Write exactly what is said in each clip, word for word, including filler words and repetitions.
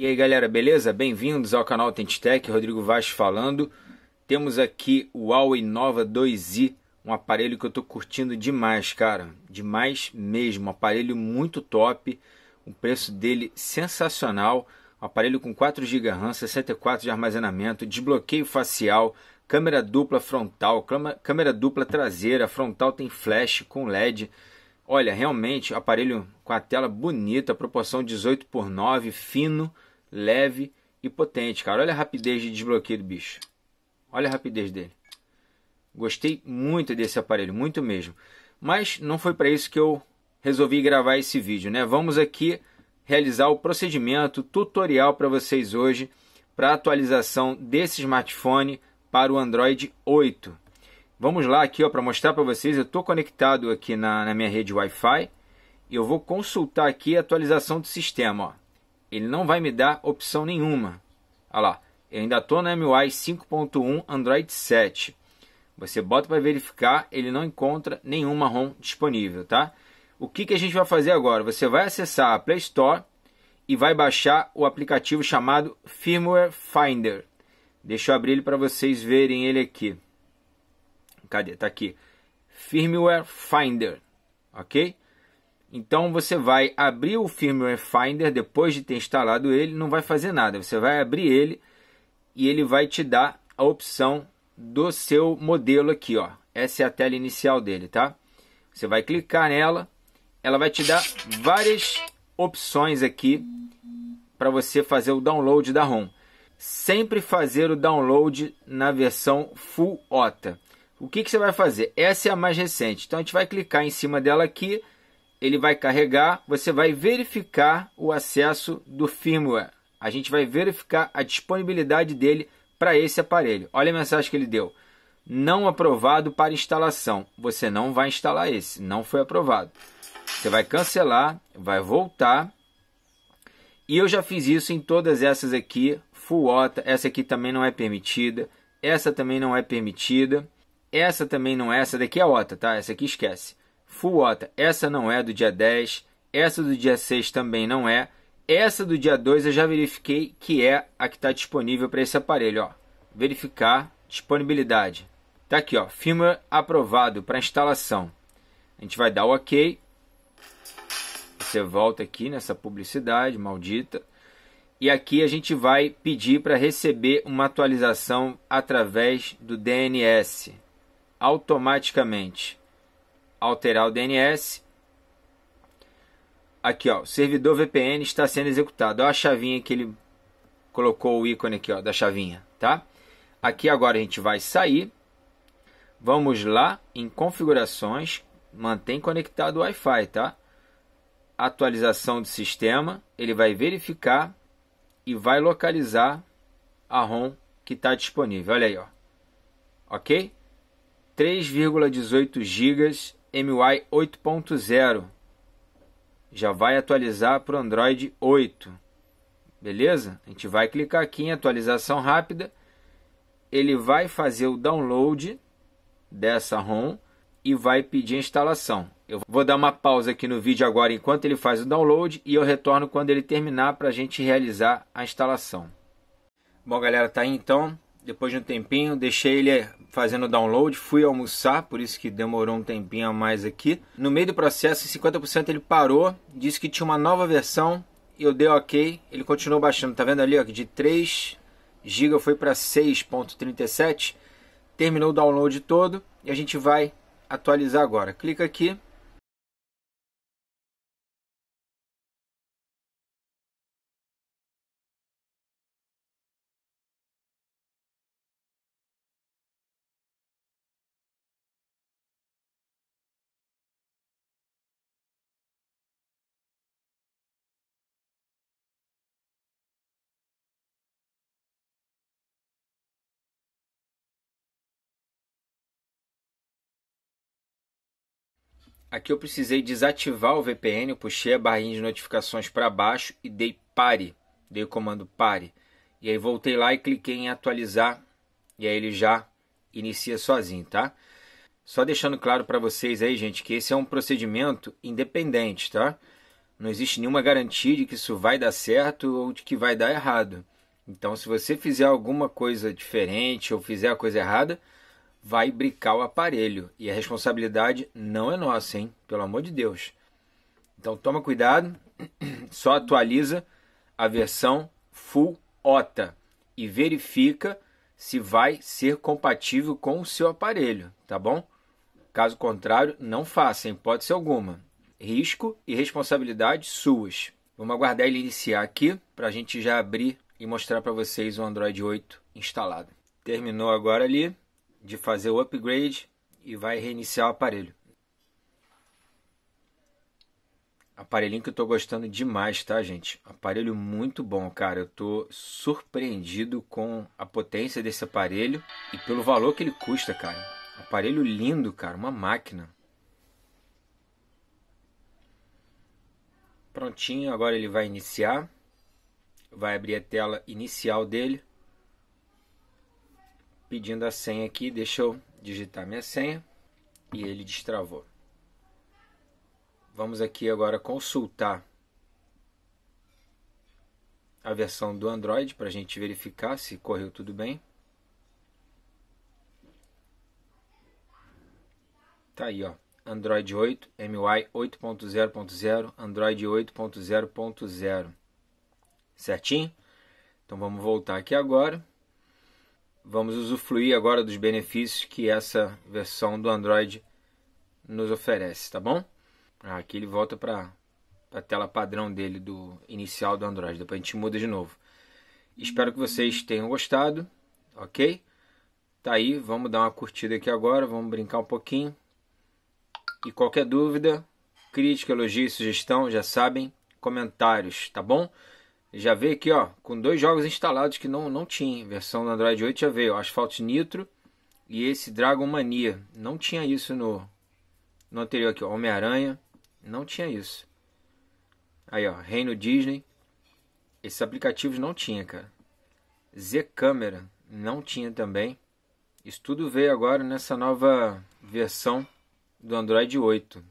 E aí galera, beleza? Bem-vindos ao canal AuthentiTech, Rodrigo Vaz falando. Temos aqui o Huawei Nova dois i, um aparelho que eu tô curtindo demais, cara. Demais mesmo, um aparelho muito top, o preço dele sensacional. Um aparelho com quatro gigas RAM, sessenta e quatro de armazenamento, desbloqueio facial, câmera dupla frontal, câmera dupla traseira, frontal tem flash com L E D. Olha, realmente aparelho com a tela bonita, proporção dezoito por nove, fino, leve e potente, cara. Olha a rapidez de desbloqueio do bicho. Olha a rapidez dele. Gostei muito desse aparelho, muito mesmo. Mas não foi para isso que eu resolvi gravar esse vídeo, né? Vamos aqui realizar o procedimento tutorial para vocês hoje para atualização desse smartphone para o Android oito. Vamos lá aqui, ó, para mostrar para vocês. Eu estou conectado aqui na, na minha rede Wi-Fi e eu vou consultar aqui a atualização do sistema, ó. Ele não vai me dar opção nenhuma. Olha lá, eu ainda estou na M I U I cinco ponto um Android sete. Você bota para verificar, ele não encontra nenhuma ROM disponível, tá? O que, que a gente vai fazer agora? Você vai acessar a Play Store e vai baixar o aplicativo chamado Firmware Finder. Deixa eu abrir ele para vocês verem ele aqui. Cadê? Tá aqui. Firmware Finder, ok? Então você vai abrir o Firmware Finder, depois de ter instalado ele, não vai fazer nada. Você vai abrir ele e ele vai te dar a opção do seu modelo aqui, ó. Essa é a tela inicial dele, tá? Você vai clicar nela, ela vai te dar várias opções aqui para você fazer o download da ROM. Sempre fazer o download na versão Full OTA. O que, que você vai fazer? Essa é a mais recente. Então a gente vai clicar em cima dela aqui, ele vai carregar, você vai verificar o acesso do firmware. A gente vai verificar a disponibilidade dele para esse aparelho. Olha a mensagem que ele deu. Não aprovado para instalação. Você não vai instalar esse, não foi aprovado. Você vai cancelar, vai voltar. E eu já fiz isso em todas essas aqui, Full OTA, essa aqui também não é permitida, essa também não é permitida, essa também não é, essa daqui é OTA, tá? Essa aqui esquece. Full OTA, essa não é do dia dez, essa do dia seis também não é, essa do dia dois eu já verifiquei que é a que está disponível para esse aparelho, ó. Verificar disponibilidade. Tá aqui, ó, firmware aprovado para instalação. A gente vai dar o OK. Você volta aqui nessa publicidade maldita. E aqui a gente vai pedir para receber uma atualização através do D N S automaticamente. Alterar o D N S, aqui ó, o servidor V P N está sendo executado, olha a chavinha que ele colocou o ícone aqui ó, da chavinha, tá? Aqui agora a gente vai sair, vamos lá em configurações, mantém conectado o Wi-Fi, tá? Atualização do sistema, ele vai verificar e vai localizar a ROM que está disponível, olha aí ó, ok? três vírgula dezoito gigas M I U I oito ponto zero, já vai atualizar para o Android oito, beleza? A gente vai clicar aqui em atualização rápida, ele vai fazer o download dessa ROM e vai pedir a instalação. Eu vou dar uma pausa aqui no vídeo agora enquanto ele faz o download e eu retorno quando ele terminar para a gente realizar a instalação. Bom galera, tá aí então, depois de um tempinho, deixei ele fazendo o download, fui almoçar, por isso que demorou um tempinho a mais aqui. No meio do processo, em cinquenta por cento ele parou, disse que tinha uma nova versão, eu dei OK, ele continuou baixando, tá vendo ali, ó, que de três gigas foi para seis ponto trinta e sete, terminou o download todo e a gente vai atualizar agora. Clica aqui. Aqui eu precisei desativar o V P N, eu puxei a barrinha de notificações para baixo e dei pare, dei o comando pare. E aí voltei lá e cliquei em atualizar e aí ele já inicia sozinho, tá? Só deixando claro para vocês aí, gente, que esse é um procedimento independente, tá? Não existe nenhuma garantia de que isso vai dar certo ou de que vai dar errado. Então, se você fizer alguma coisa diferente ou fizer a coisa errada, vai bricar o aparelho. E a responsabilidade não é nossa, hein? Pelo amor de Deus. Então, toma cuidado. Só atualiza a versão Full OTA e verifica se vai ser compatível com o seu aparelho, tá bom? Caso contrário, não faça, em hipótese alguma. Risco e responsabilidade suas. Vamos aguardar ele iniciar aqui para a gente já abrir e mostrar para vocês o Android oito instalado. Terminou agora ali de fazer o upgrade e vai reiniciar o aparelho. Aparelhinho que eu tô gostando demais, tá, gente? Aparelho muito bom, cara. Eu tô surpreendido com a potência desse aparelho e pelo valor que ele custa, cara. Aparelho lindo, cara. Uma máquina. Prontinho, agora ele vai iniciar. Vai abrir a tela inicial dele. Pedindo a senha aqui, deixa eu digitar minha senha. E ele destravou. Vamos aqui agora consultar a versão do Android para a gente verificar se correu tudo bem. Tá aí, ó, Android oito, M I U I oito ponto zero ponto zero, Android oito ponto zero ponto zero. Certinho? Então vamos voltar aqui agora. Vamos usufruir agora dos benefícios que essa versão do Android nos oferece, tá bom? Aqui ele volta para a tela padrão dele, do inicial do Android. Depois a gente muda de novo. Espero que vocês tenham gostado, ok? Tá aí, vamos dar uma curtida aqui agora, vamos brincar um pouquinho. E qualquer dúvida, crítica, elogio, sugestão, já sabem, comentários, tá bom? Já veio aqui, ó, com dois jogos instalados que não, não tinha. A versão do Android oito já veio, ó, Asfalto Nitro e esse Dragon Mania. Não tinha isso no, no anterior aqui, Homem-Aranha. Não tinha isso. Aí, ó, Reino Disney. Esses aplicativos não tinha, cara. Z Camera não tinha também. Isso tudo veio agora nessa nova versão do Android oito. O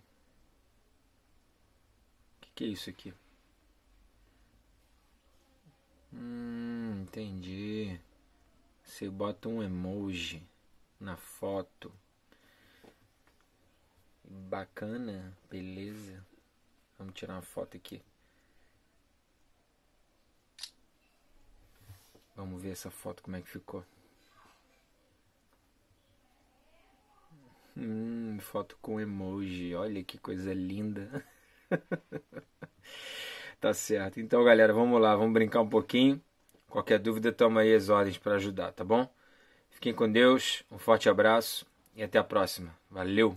que, que é isso aqui? Hum, entendi. Você bota um emoji na foto. Bacana, beleza. Vamos tirar uma foto aqui. Vamos ver essa foto como é que ficou. Hum, foto com emoji. Olha que coisa linda. Tá certo. Então, galera, vamos lá. Vamos brincar um pouquinho. Qualquer dúvida, toma aí as ordens para ajudar, tá bom? Fiquem com Deus. Um forte abraço e até a próxima. Valeu!